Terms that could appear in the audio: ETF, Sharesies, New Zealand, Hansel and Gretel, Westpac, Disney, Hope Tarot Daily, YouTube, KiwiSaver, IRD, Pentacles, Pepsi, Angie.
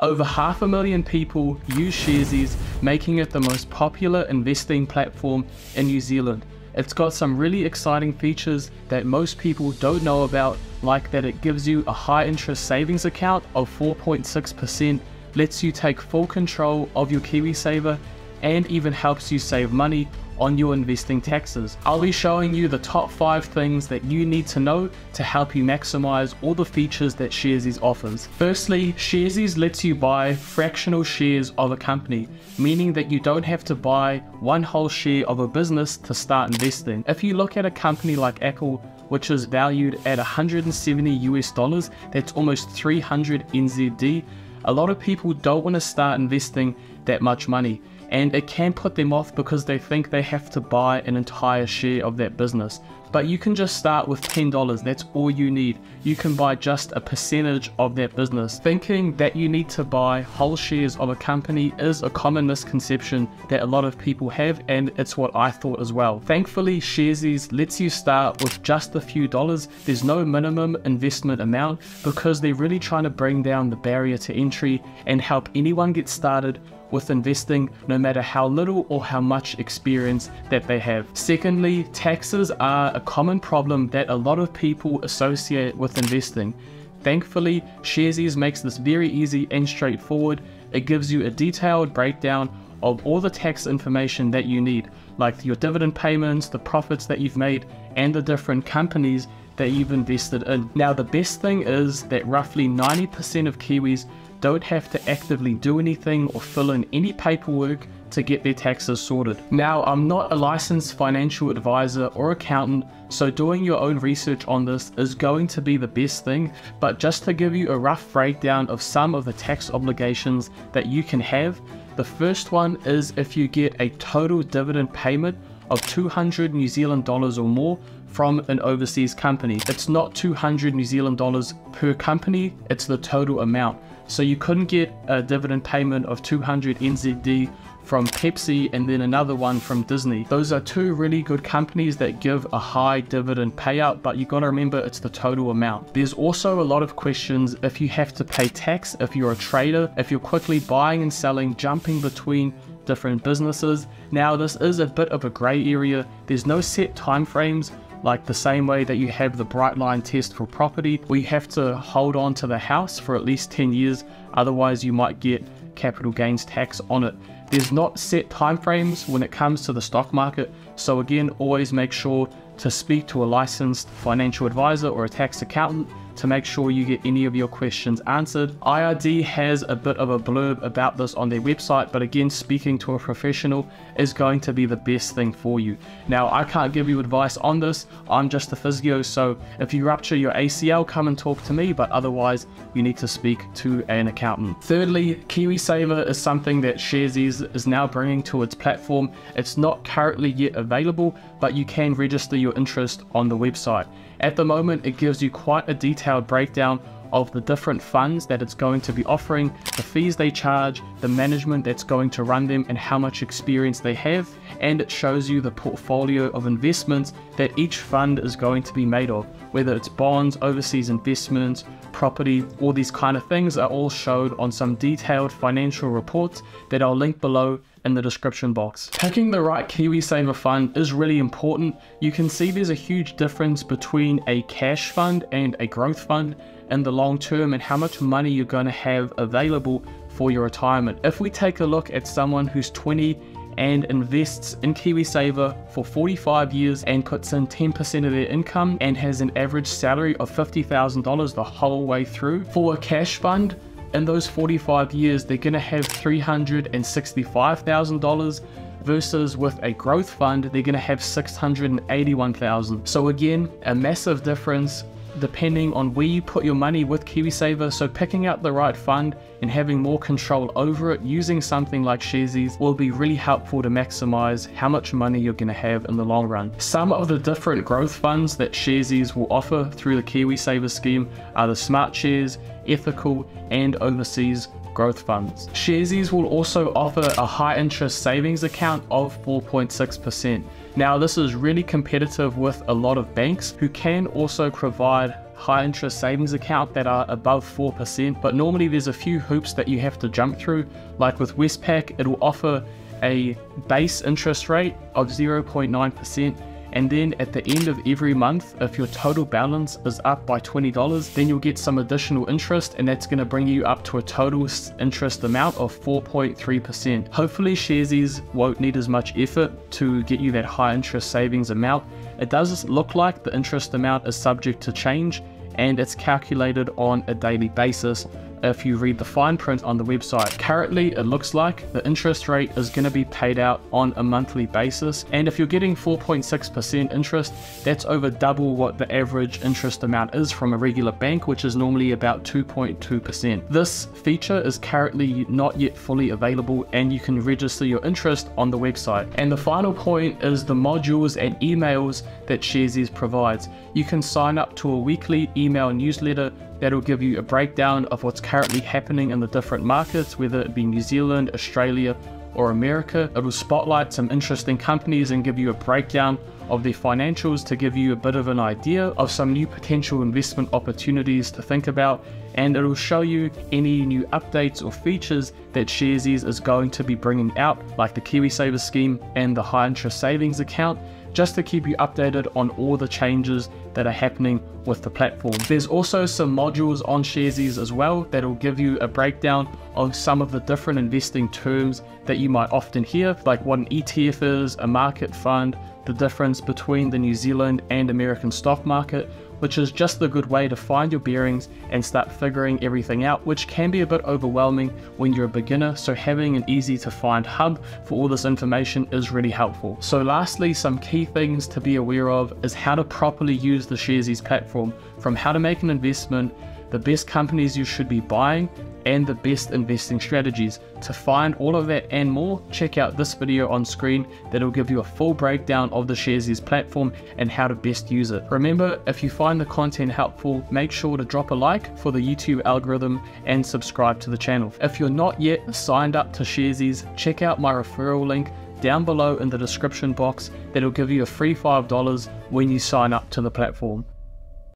Over 500,000 people use Sharesies, making it the most popular investing platform in New Zealand. It's got some really exciting features that most people don't know about, like that it gives you a high interest savings account of 4.6%, lets you take full control of your KiwiSaver, and even helps you save money on your investing taxes. I'll be showing you the top 5 things that you need to know to help you maximize all the features that Sharesies offers. Firstly, Sharesies lets you buy fractional shares of a company, meaning that you don't have to buy one whole share of a business to start investing. If you look at a company like Apple, which is valued at $170 US, that's almost 300 NZD, a lot of people don't want to start investing that much money, and it can put them off because they think they have to buy an entire share of that business. But you can just start with $10, that's all you need. You can buy just a percentage of that business. Thinking that you need to buy whole shares of a company is a common misconception that a lot of people have, and it's what I thought as well. Thankfully, Sharesies lets you start with just a few dollars. There's no minimum investment amount because they're really trying to bring down the barrier to entry and help anyone get started with investing, no matter how little or how much experience that they have. Secondly, taxes are a common problem that a lot of people associate with investing. Thankfully, Sharesies makes this very easy and straightforward. It gives you a detailed breakdown of all the tax information that you need, like your dividend payments, the profits that you've made, and the different companies that you've invested in. Now, the best thing is that roughly 90% of Kiwis don't have to actively do anything or fill in any paperwork to get their taxes sorted. Now, I'm not a licensed financial advisor or accountant, so doing your own research on this is going to be the best thing, but just to give you a rough breakdown of some of the tax obligations that you can have, the first one is if you get a total dividend payment of 200 New Zealand dollars or more from an overseas company. It's not 200 New Zealand dollars per company, it's the total amount. So you couldn't get a dividend payment of 200 NZD from Pepsi and then another one from Disney. Those are two really good companies that give a high dividend payout, but you gotta remember it's the total amount. There's also a lot of questions if you have to pay tax, if you're a trader, if you're quickly buying and selling, jumping between different businesses. Now, this is a bit of a gray area. There's no set timeframes, like the same way that you have the bright line test for property, where you have to hold on to the house for at least 10 years, otherwise you might get capital gains tax on it. There's not set timeframes when it comes to the stock market, so again, always make sure to speak to a licensed financial advisor or a tax accountant to make sure you get any of your questions answered. IRD has a bit of a blurb about this on their website, but again, speaking to a professional is going to be the best thing for you. Now, I can't give you advice on this, I'm just a physio, so if you rupture your ACL, come and talk to me, but otherwise, you need to speak to an accountant. Thirdly, KiwiSaver is something that Sharesies is now bringing to its platform. It's not currently yet available, but you can register your interest on the website. At the moment, it gives you quite a detailed breakdown of the different funds that it's going to be offering, the fees they charge, the management that's going to run them, and how much experience they have, and it shows you the portfolio of investments that each fund is going to be made of, whether it's bonds, overseas investments, property, all these kind of things are all showed on some detailed financial reports that I'll link below in the description box. Picking the right KiwiSaver fund is really important. You can see there's a huge difference between a cash fund and a growth fund in the long term and how much money you're going to have available for your retirement. If we take a look at someone who's 20 and invests in KiwiSaver for 45 years and puts in 10% of their income and has an average salary of $50,000 the whole way through, for a cash fund, in those 45 years, they're going to have $365,000 versus with a growth fund, they're going to have $681,000. So again, a massive difference depending on where you put your money with KiwiSaver, so picking out the right fund and having more control over it using something like Sharesies will be really helpful to maximize how much money you're going to have in the long run. Some of the different growth funds that Sharesies will offer through the KiwiSaver scheme are the Smart Shares, Ethical, and Overseas growth funds. Sharesies will also offer a high interest savings account of 4.6%. Now, this is really competitive with a lot of banks who can also provide high interest savings account that are above 4%, but normally there's a few hoops that you have to jump through. Like with Westpac, it'll offer a base interest rate of 0.9%, and then at the end of every month, if your total balance is up by $20, then you'll get some additional interest, and that's going to bring you up to a total interest amount of 4.3%. Hopefully Sharesies won't need as much effort to get you that high interest savings amount. It does look like the interest amount is subject to change, and it's calculated on a daily basis if you read the fine print on the website. Currently, it looks like the interest rate is going to be paid out on a monthly basis, and if you're getting 4.6% interest, that's over double what the average interest amount is from a regular bank, which is normally about 2.2%. This feature is currently not yet fully available, and you can register your interest on the website. And the final point is the modules and emails that Sharesies provides. You can sign up to a weekly email newsletter that'll give you a breakdown of what's currently happening in the different markets, whether it be New Zealand, Australia, or America. It'll spotlight some interesting companies and give you a breakdown of their financials to give you a bit of an idea of some new potential investment opportunities to think about, and it'll show you any new updates or features that Sharesies is going to be bringing out, like the KiwiSaver scheme and the high interest savings account, just to keep you updated on all the changes that are happening with the platform. There's also some modules on Sharesies as well that'll give you a breakdown of some of the different investing terms that you might often hear, like what an ETF is, a market fund, the difference between the New Zealand and American stock market, which is just a good way to find your bearings and start figuring everything out, which can be a bit overwhelming when you're a beginner, so having an easy to find hub for all this information is really helpful. So lastly, some key things to be aware of is how to properly use the Sharesies platform, from how to make an investment, the best companies you should be buying, and the best investing strategies. To find all of that and more, check out this video on screen that'll give you a full breakdown of the Sharesies platform and how to best use it. Remember, if you find the content helpful, make sure to drop a like for the YouTube algorithm and subscribe to the channel. If you're not yet signed up to Sharesies, check out my referral link down below in the description box that'll give you a free $5 when you sign up to the platform.